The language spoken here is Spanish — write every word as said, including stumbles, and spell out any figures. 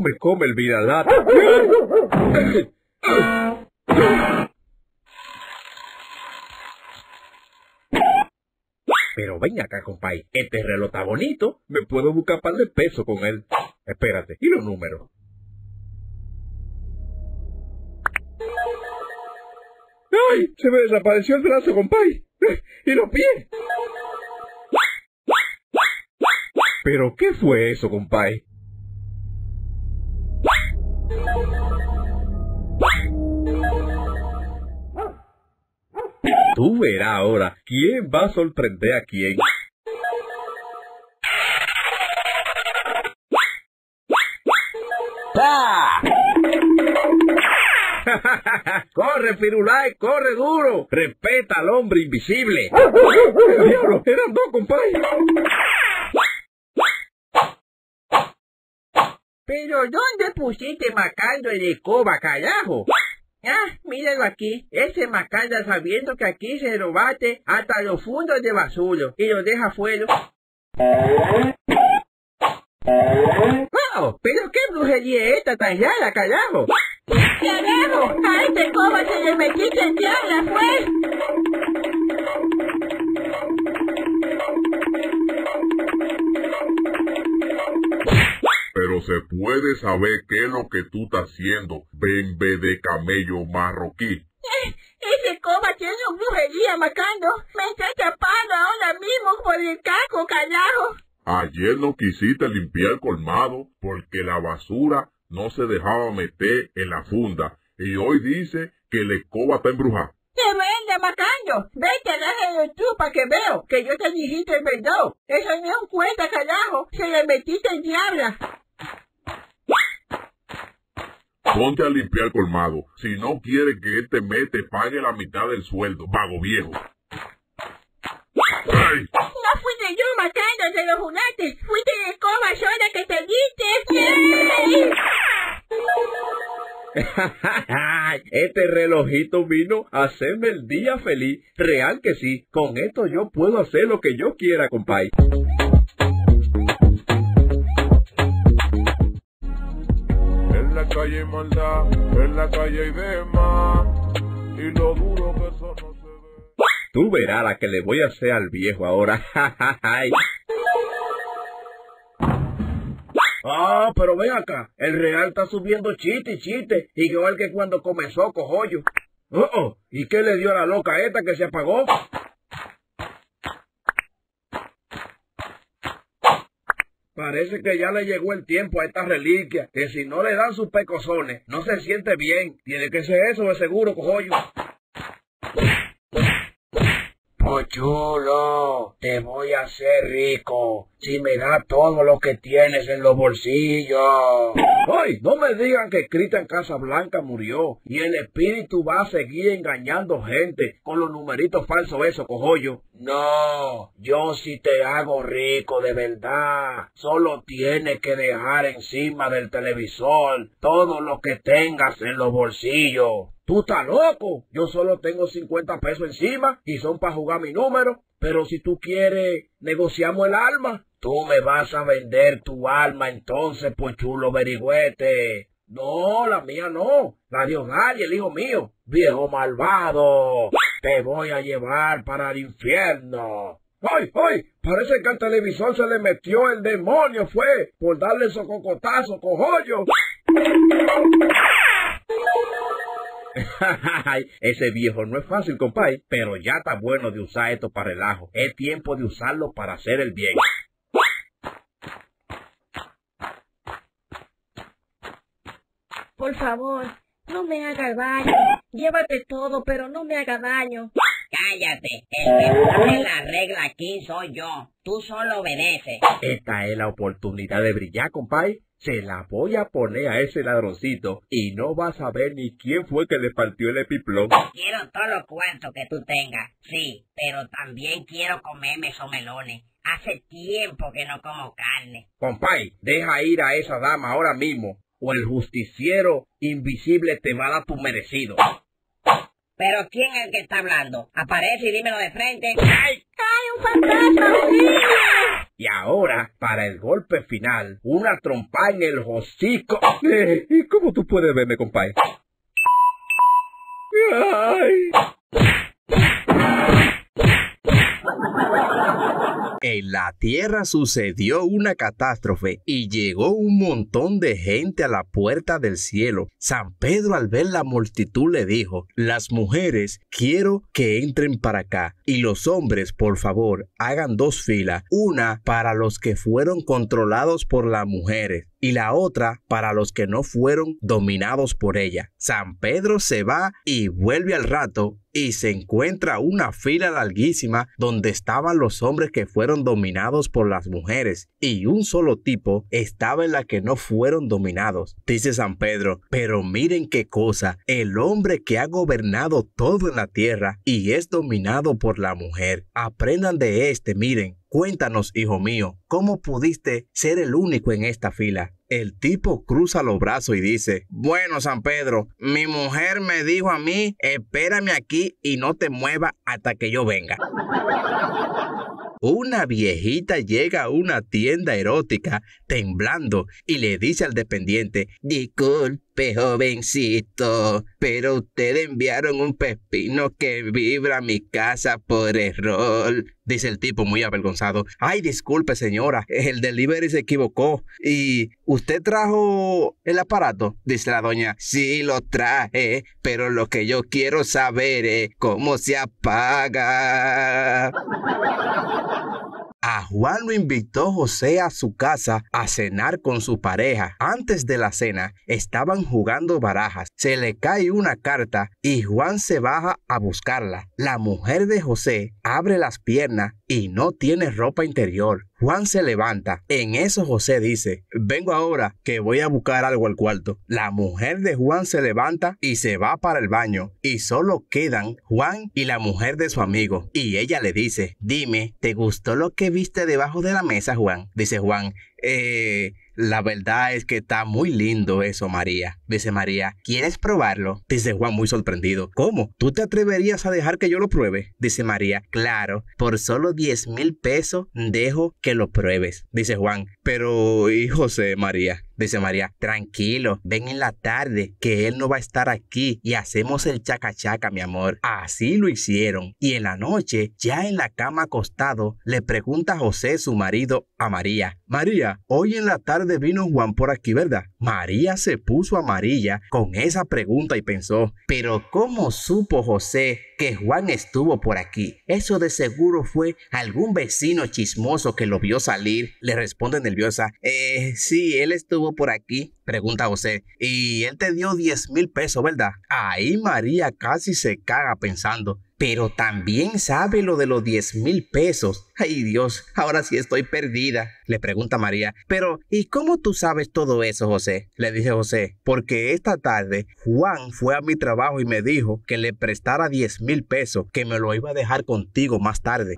come, come el viralata. Pero ven acá, compay. Este reloj está bonito. Me puedo buscar un par de pesos con él. Espérate, ¿y los números? ¡Ay! Se me desapareció el brazo, compay. ¡Y los pies! ¿Pero qué fue eso, compay? Tú verás ahora quién va a sorprender a quién. ¡Ah! ¡Corre, Firulai! ¡Corre duro! ¡Respeta al hombre invisible! ¡Diablo! ¡Eran dos, compay! ¿Pero dónde pusiste Macanda y escoba, carajo? Ah, míralo aquí. Ese Macanda, sabiendo que aquí se lo bate hasta los fundos de basura y lo deja fuera. ¡Wow! ¿Pero qué brujería es esta tan rara, carajo? ¡Carajo! ¡A este escoba se le metiste en diabla, pues! Pero se puede saber qué es lo que tú estás haciendo, bembe de camello marroquí. Eh, ese escoba tiene una brujería, Macando. Me está tapando ahora mismo por el caco, carajo. Ayer no quisiste limpiar el colmado porque la basura no se dejaba meter en la funda. Y hoy dice que la escoba está embrujada. ¡Te vende, Macando! ¡Vete a la de tú para que veo que yo te dijiste el verdad! ¡Eso no es un cuento, carajo! ¡Se le metiste el diabla! Ponte a limpiar el colmado. Si no quieres que este mes te pague la mitad del sueldo, vago viejo. ¡Ay! ¡No fuiste yo, Macando, te lo juraste! ¡Fuiste de escoba sola que te diste! Este relojito vino a hacerme el día feliz. Real que sí. Con esto yo puedo hacer lo que yo quiera, compay. En la calle hay maldad, en la calle hay demás, y lo duro que eso no se ve. Tú verás la que le voy a hacer al viejo ahora. Ah, pero ven acá, el real está subiendo chiste y chiste, igual que cuando comenzó, cojollo. Oh, oh, ¿y qué le dio a la loca esta que se apagó? Parece que ya le llegó el tiempo a esta reliquia, que si no le dan sus pecosones, no se siente bien. Tiene que ser eso de seguro, cojollo. Chulo, te voy a hacer rico si me da todo lo que tienes en los bolsillos. ¡Ay! No me digan que Cristian Casablanca murió y el espíritu va a seguir engañando gente con los numeritos falsos esos, cojollo. No, yo sí te hago rico de verdad. Solo tienes que dejar encima del televisor todo lo que tengas en los bolsillos. ¡Tú estás loco! Yo solo tengo cincuenta pesos encima y son para jugar mi número. Pero si tú quieres, negociamos el alma. Tú me vas a vender tu alma entonces, pues chulo verigüete. No, la mía no. La de Odal y el hijo mío. Viejo malvado. Te voy a llevar para el infierno. ¡Ay, ay! Parece que al televisor se le metió el demonio, fue. Por darle esos cocotazos, cojollo. Ese viejo no es fácil, compay, pero ya está bueno de usar esto para relajo. Es tiempo de usarlo para hacer el bien. Por favor, no me haga daño. Llévate todo, pero no me haga daño. Cállate, el que pone la regla aquí soy yo. Tú solo obedeces. Esta es la oportunidad de brillar, compay. Se la voy a poner a ese ladroncito y no vas a ver ni quién fue que le partió el epiplón. Quiero todos los cuartos que tú tengas, sí, pero también quiero comerme esos melones. Hace tiempo que no como carne. Compay, deja ir a esa dama ahora mismo o el justiciero invisible te va a dar tu merecido. ¿Pero quién es el que está hablando? Aparece y dímelo de frente. ¡Ay! ¡Ay, un fantasma! y ahora, para el golpe final, una trompa en el hocico. Eh, ¿Y cómo tú puedes verme, compadre? Ay. En la tierra sucedió una catástrofe y llegó un montón de gente a la puerta del cielo. San Pedro, al ver la multitud, le dijo: las mujeres quiero que entren para acá, y los hombres, por favor, hagan dos filas, una para los que fueron controlados por las mujeres y la otra para los que no fueron dominados por ella. San Pedro se va y vuelve al rato y se encuentra una fila larguísima donde estaban los hombres que fueron dominados por las mujeres, y un solo tipo estaba en la que no fueron dominados. Dice San Pedro: pero miren qué cosa, el hombre que ha gobernado todo en la tierra y es dominado por la mujer. Aprendan de este, miren. Cuéntanos, hijo mío, ¿cómo pudiste ser el único en esta fila? El tipo cruza los brazos y dice: bueno, San Pedro, mi mujer me dijo a mí, espérame aquí y no te muevas hasta que yo venga. Una viejita llega a una tienda erótica temblando y le dice al dependiente: disculpe, jovencito, pero ustedes enviaron un pepino que vibra a mi casa por error. Dice el tipo muy avergonzado: ay, disculpe, señora, el delivery se equivocó. ¿Y usted trajo el aparato? Dice la doña: sí, lo traje, pero lo que yo quiero saber es cómo se apaga. A Juan lo invitó José a su casa a cenar con su pareja. Antes de la cena, estaban jugando barajas. Se le cae una carta y Juan se baja a buscarla. La mujer de José abre las piernas y no tiene ropa interior. Juan se levanta. En eso José dice: vengo ahora, que voy a buscar algo al cuarto. La mujer de Juan se levanta y se va para el baño, y solo quedan Juan y la mujer de su amigo. Y ella le dice: dime, ¿te gustó lo que viste debajo de la mesa, Juan? Dice Juan: eh... la verdad es que está muy lindo eso, María. Dice María: ¿quieres probarlo? Dice Juan muy sorprendido: ¿cómo? ¿Tú te atreverías a dejar que yo lo pruebe? Dice María: claro, por solo diez mil pesos dejo que lo pruebes. Dice Juan: pero ¿y José, María? Dice María: tranquilo, ven en la tarde, que él no va a estar aquí, y hacemos el chacachaca, mi amor. Así lo hicieron, y en la noche, ya en la cama acostado, le pregunta José, su marido, a María: María, hoy en la tarde vino Juan por aquí, ¿verdad? María se puso amarilla con esa pregunta y pensó: pero ¿cómo supo José que Juan estuvo por aquí? Eso de seguro fue algún vecino chismoso que lo vio salir. Le responde nerviosa: eh, sí, él estuvo por aquí. Pregunta José: y él te dio diez mil pesos, ¿verdad? Ahí María casi se caga pensando: pero también sabe lo de los diez mil pesos. Ay, Dios, ahora sí estoy perdida. Le pregunta María: pero ¿y cómo tú sabes todo eso, José? Le dice José: porque esta tarde Juan fue a mi trabajo y me dijo que le prestara diez mil pesos, que me lo iba a dejar contigo más tarde.